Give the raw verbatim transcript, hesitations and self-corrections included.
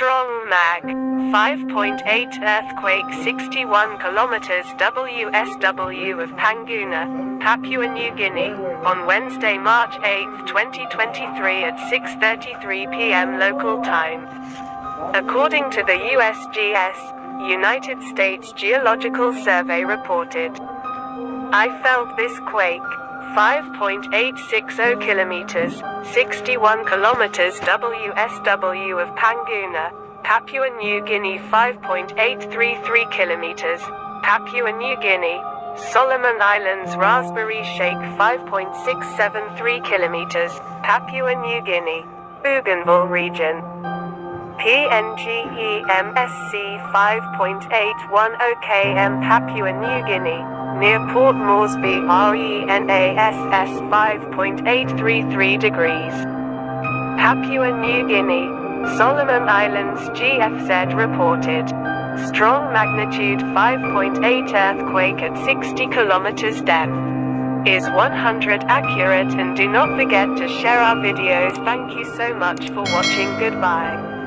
Strong mag. five point eight earthquake sixty-one kilometers W S W of Panguna, Papua New Guinea, on Wednesday, March eighth twenty twenty-three at six thirty-three p m local time. According to the U S G S, United States Geological Survey reported, "I felt this quake. five point eight six zero kilometers, sixty-one kilometers W S W of Panguna, Papua New Guinea. Five point eight three three kilometers, Papua New Guinea, Solomon Islands. Raspberry Shake. Five point six seven three kilometers, Papua New Guinea, Bougainville Region. P N G E M S C. five point eight one zero kilometers, Papua New Guinea, near Port Moresby. RENASS. five point eight three three degrees, Papua New Guinea, Solomon Islands. G F Z reported, strong magnitude five point eight earthquake at sixty kilometers depth. Is one hundred accurate, and do not forget to share our videos. Thank you so much for watching. Goodbye.